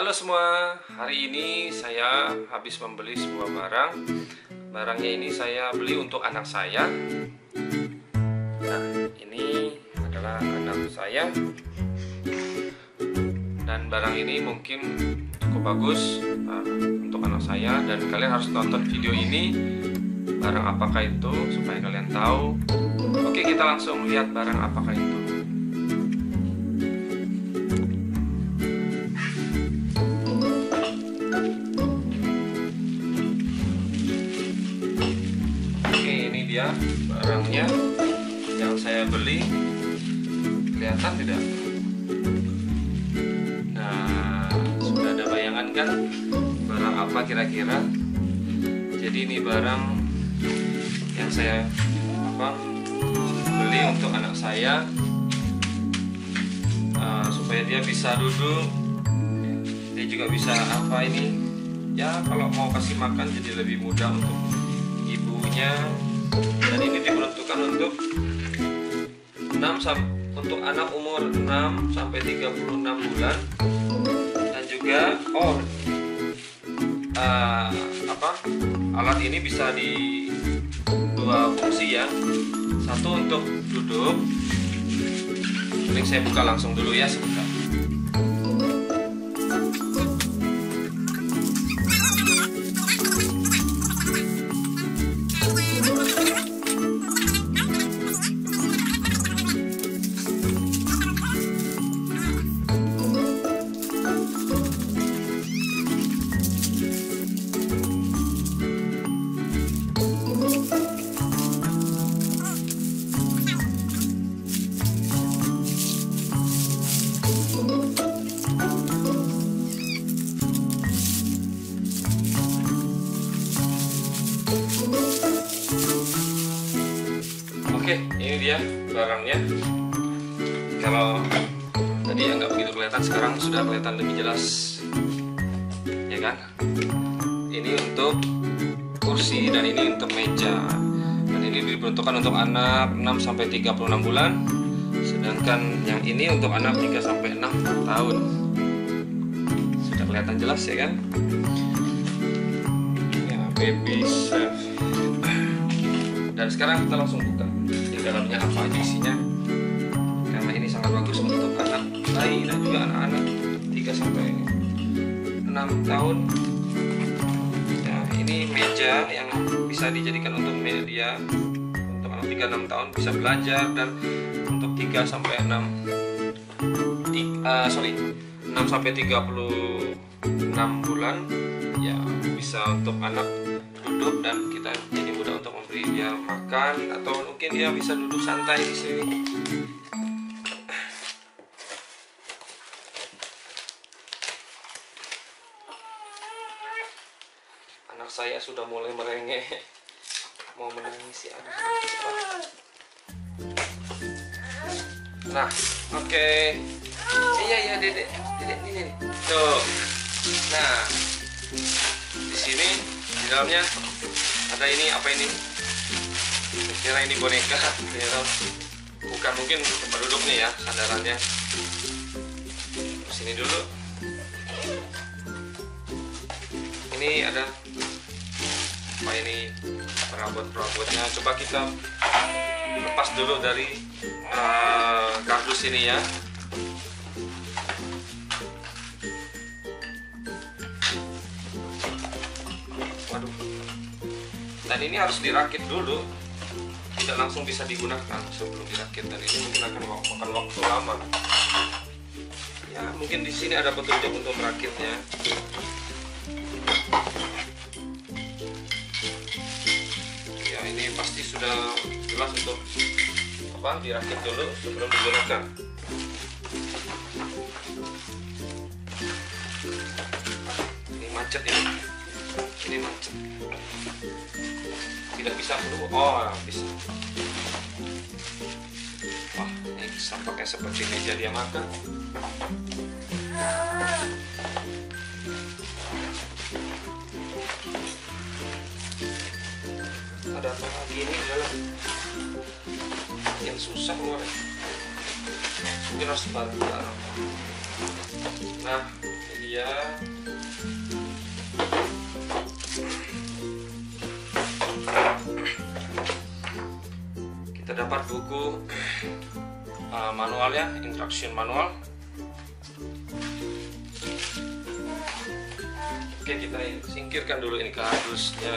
Halo semua, hari ini saya habis membeli sebuah barang. Barangnya ini saya beli untuk anak saya. Nah, ini adalah anak saya. Dan barang ini mungkin cukup bagus untuk anak saya. Dan kalian harus nonton video ini, barang apakah itu, supaya kalian tahu. Oke, kita langsung lihat barang apakah itu. Barangnya yang saya beli, kelihatan tidak? Nah, sudah ada bayangan kan barang apa kira-kira? Jadi ini barang yang saya beli untuk anak saya supaya dia bisa duduk, dia juga bisa kalau mau kasih makan jadi lebih mudah untuk ibunya. Dan ini diperuntukkan untuk anak umur 6 sampai 36 bulan, dan juga alat ini bisa di dua fungsi ya. Satu untuk duduk. Mending saya buka langsung dulu ya, sebentar. Ini dia barangnya. Kalau tadi nggak begitu kelihatan, sekarang sudah kelihatan lebih jelas, ya kan? Ini untuk kursi dan ini untuk meja. Dan ini diperuntukkan untuk anak 6 sampai 36 bulan. Sedangkan yang ini untuk anak 3 sampai 6 tahun. Sudah kelihatan jelas ya kan? Ya, Baby Safe. Dan sekarang kita langsung buka di dalamnya apa aja isinya, karena ini sangat bagus untuk anak bayi dan juga anak-anak 3 sampai 6 tahun. Nah, ini meja yang bisa dijadikan untuk media untuk anak 3-6 tahun bisa belajar, dan untuk 6 sampai 36 bulan ya bisa untuk anak duduk, dan kita jadi mudah untuk memberi dia makan atau mungkin dia bisa duduk santai di sini. Anak saya sudah mulai merengek, mau menangis ya. Nah, oke. Iya Dedek. Tuh. Nah, di sini di dalamnya ada ini, apa ini? Kira ini boneka, ternyata bukan, mungkin tempat duduk nih ya sandarannya. Sini dulu. Ini ada apa ini? Perabot-perabotnya. Coba kita lepas dulu dari kardus ini ya. Dan ini harus dirakit dulu, tidak langsung bisa digunakan sebelum dirakit, dan ini mungkin akan makan waktu lama. Ya, mungkin di sini ada petunjuk untuk merakitnya. Ya, ini pasti sudah jelas untuk dirakit dulu sebelum digunakan. Ini macet ini. Ini macet, tidak bisa keluar. Bisa. Wah, ini sampaknya seperti meja dia makan. Ada apa lagi ini dalam? Yang susah keluar. Mungkin harus bareng-bareng. Nah, ini dia kita dapat buku manualnya, instruction manual. Oke, kita singkirkan dulu ini kardusnya.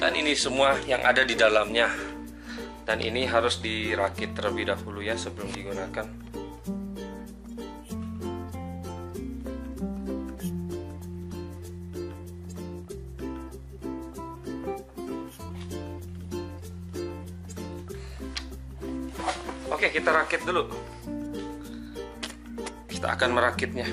Dan ini semua yang ada di dalamnya. Dan ini harus dirakit terlebih dahulu ya sebelum digunakan. Oke, kita rakit dulu. Kita akan merakitnya.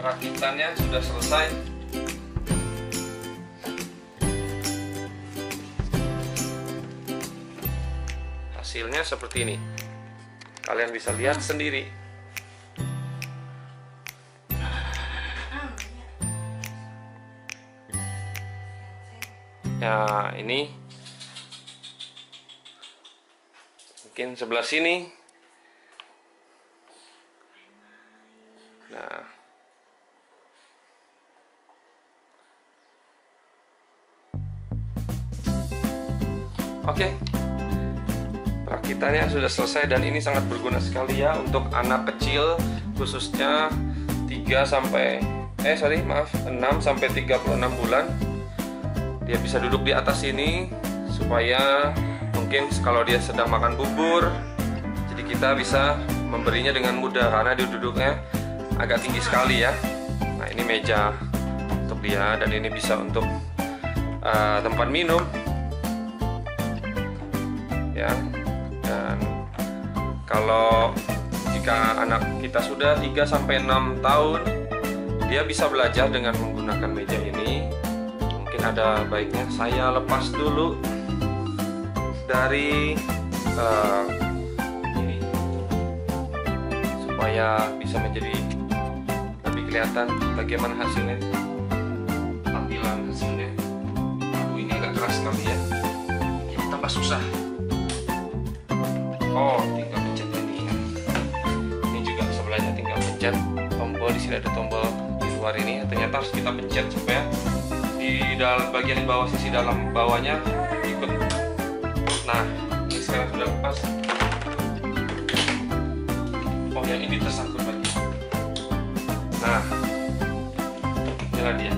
Rakitannya sudah selesai. Hasilnya seperti ini. Kalian bisa lihat sendiri. Nah, ini mungkin sebelah sini. Nah, oke, rakitannya sudah selesai dan ini sangat berguna sekali ya untuk anak kecil, khususnya 6 sampai 36 bulan. Dia bisa duduk di atas ini supaya mungkin kalau dia sedang makan bubur, jadi kita bisa memberinya dengan mudah karena dia duduknya agak tinggi sekali ya. Nah, ini meja untuk dia, dan ini bisa untuk tempat minum ya. Dan kalau jika anak kita sudah 3-6 tahun, dia bisa belajar dengan menggunakan meja ini. Mungkin ada baiknya saya lepas dulu dari ini supaya bisa menjadi lebih kelihatan bagaimana hasilnya, tampilan hasilnya. Aduh, ini agak keras sekali ya, ini tambah susah. Oh, tinggal pencet ini. Ini juga sebelahnya tinggal pencet tombol. Di sini ada tombol di luar ini, ternyata harus kita pencet supaya di dalam bagian bawah, sisi dalam bawahnya ikut. Nah, ini sekarang sudah lepas. Oh, yang ini tersangkut lagi. Nah, inilah dia.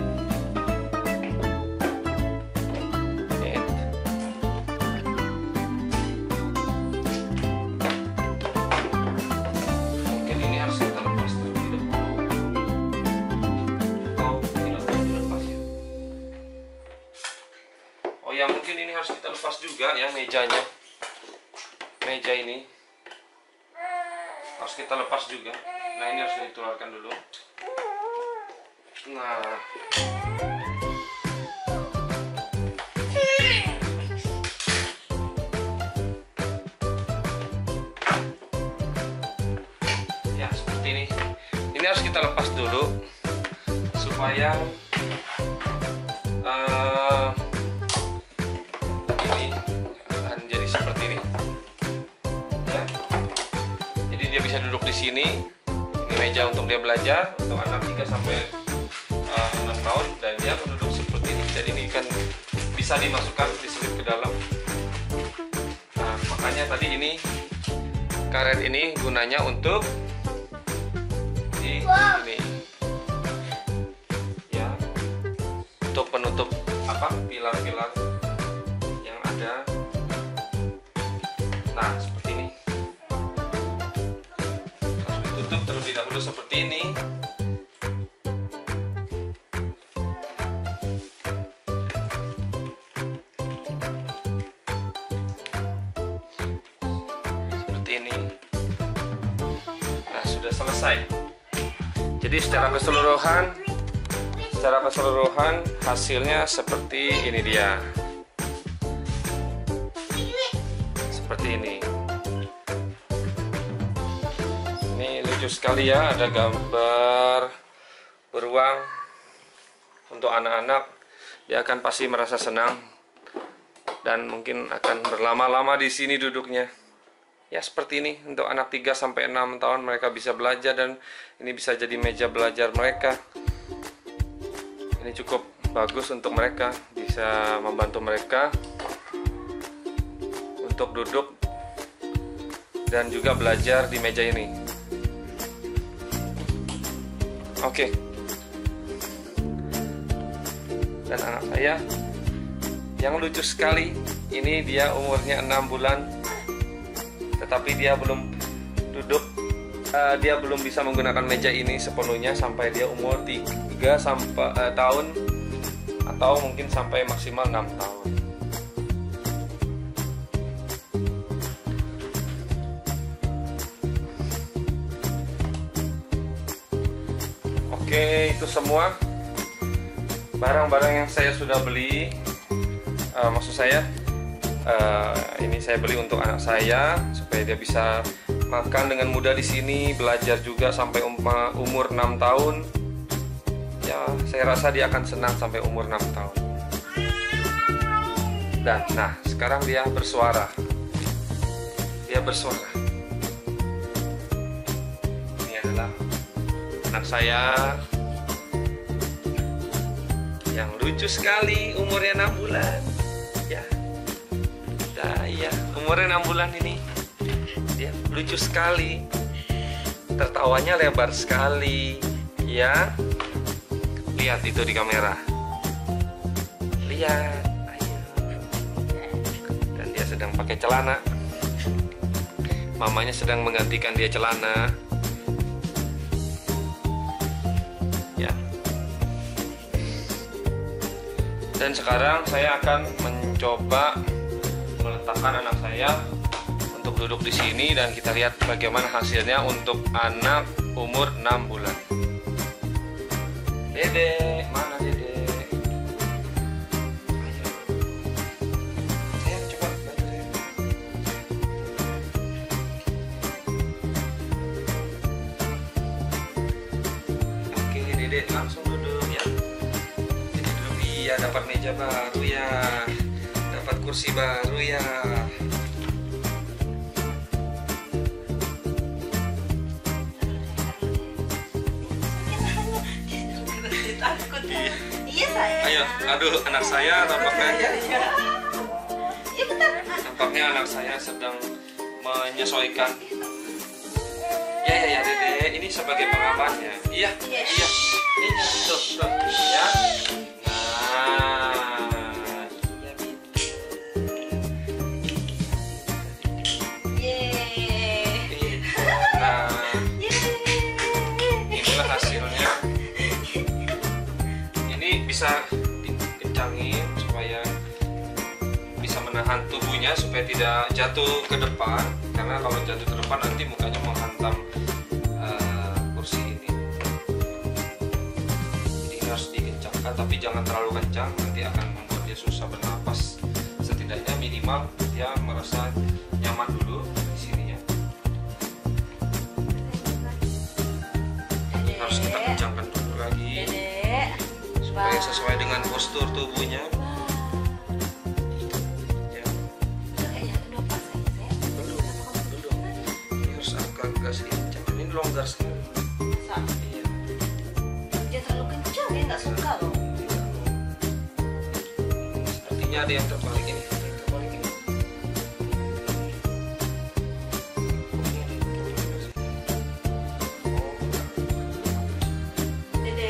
Mungkin ini harus kita lepas terlebih dahulu. Atau ini harus dilepas ya. Oh ya, mungkin ini harus kita lepas juga ya, mejanya. Meja ini harus kita lepas juga. Nah, ini harus dikeluarkan dulu. Nah, ya seperti ini. Ini harus kita lepas dulu supaya ini akan jadi seperti ini ya. Jadi dia bisa duduk di sini. Ini meja untuk dia belajar untuk anak 3-6 tahun, dan dia duduk seperti ini. Jadi ini kan bisa dimasukkan, diselip ke dalam. Nah, makanya tadi ini karet ini gunanya untuk di sini ya, untuk penutup apa pilar-pilar yang ada. Nah, seperti ini harus ditutup terlebih dahulu seperti ini. Nah, sudah selesai. Jadi secara keseluruhan hasilnya seperti ini dia. Seperti ini. Ini lucu sekali ya, ada gambar beruang untuk anak-anak. Dia akan pasti merasa senang dan mungkin akan berlama-lama di sini duduknya. Ya, seperti ini untuk anak 3-6 tahun, mereka bisa belajar, dan ini bisa jadi meja belajar mereka. Ini cukup bagus untuk mereka, bisa membantu mereka untuk duduk dan juga belajar di meja ini. Oke. Dan anak saya yang lucu sekali, ini dia umurnya 6 bulan. Tetapi dia belum duduk, dia belum bisa menggunakan meja ini sepenuhnya sampai dia umur 3 tahun atau mungkin sampai maksimal 6 tahun. Oke, itu semua barang-barang yang saya sudah beli, maksud saya ini saya beli untuk anak saya supaya dia bisa makan dengan mudah di sini, belajar juga sampai umur 6 tahun. Ya, saya rasa dia akan senang sampai umur 6 tahun. Dan nah, sekarang dia bersuara. Dia bersuara. Ini adalah anak saya yang lucu sekali, umurnya 6 bulan. Ya. Ya, umurnya 6 bulan ini dia lucu sekali, tertawanya lebar sekali ya. Lihat itu di kamera, lihat. Ayo. Dan dia sedang pakai celana, mamanya sedang menggantikan dia celana. Dan sekarang saya akan mencoba meletakkan anak saya untuk duduk di sini dan kita lihat bagaimana hasilnya untuk anak umur 6 bulan. Dede, mana Dede? Dede langsung duduk ya. Jadi duduk ya, dapat meja baru ya, dapat kursi baru ya. Takut ya. Iya sayang. Ayo, aduh anak saya tampaknya. Tampaknya anak saya sedang menyesuaikan. Ya Dede, ini sebagai pengamannya. Iya. Ini tuh ya. Nah, iya gitu. Nah, inilah hasilnya. Ini bisa dikencangin supaya bisa menahan tubuhnya supaya tidak jatuh ke depan. Karena kalau jatuh ke depan nanti mukanya menghantam kursi ini. Jadi harus dikencangkan, tapi jangan terlalu kencang, nanti akan membuat dia susah bernapas. Setidaknya minimal dia merasa nyaman dulu di sini ya. Harus kita kencangkan dulu lagi supaya sesuai dengan postur tubuhnya. Longgar sekali. Iya. Dia terlalu kencang, dia nggak suka loh. Sepertinya ada yang terbalik ini. Dede.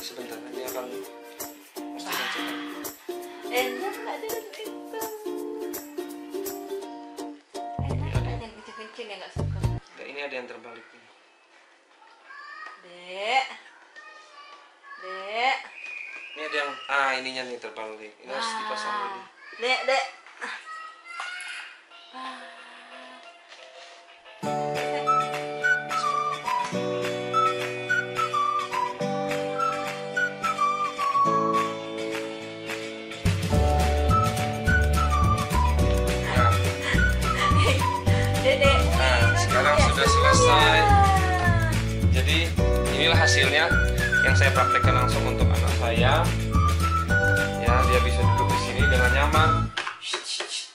Sebentar, nanti akan. Enak ada di. Ini ada yang terbalik nih. Dek. Ini ada yang ininya nih terbalik. Ini harus dipasang dulu. Dek. Sudah selesai. Jadi inilah hasilnya yang saya praktekkan langsung untuk anak saya. Ya, dia bisa duduk di sini dengan nyaman.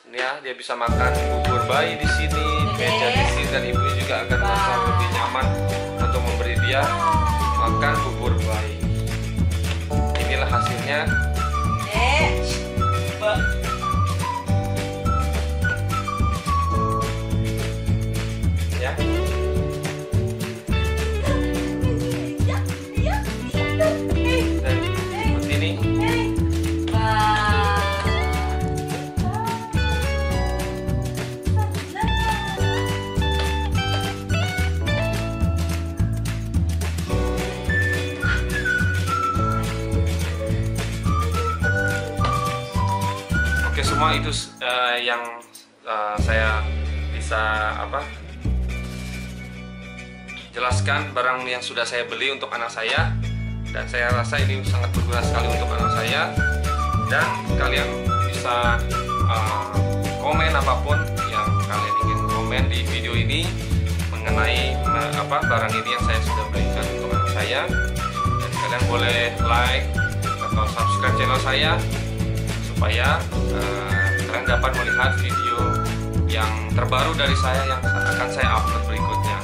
Ya, dia bisa makan bubur bayi di sini, meja di sini, dan ibu juga akan merasa lebih nyaman untuk memberi dia makan bubur bayi. Inilah hasilnya. Semua itu yang saya bisa jelaskan barang yang sudah saya beli untuk anak saya, dan saya rasa ini sangat berguna sekali untuk anak saya. Dan kalian bisa komen apapun yang kalian ingin komen di video ini mengenai barang ini yang saya sudah belikan untuk anak saya. Dan kalian boleh like atau subscribe channel saya supaya kalian dapat melihat video yang terbaru dari saya yang akan saya upload berikutnya.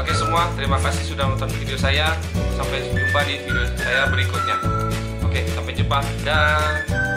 Oke semua, terima kasih sudah menonton video saya. Sampai jumpa di video saya berikutnya. Oke, sampai jumpa. Dah.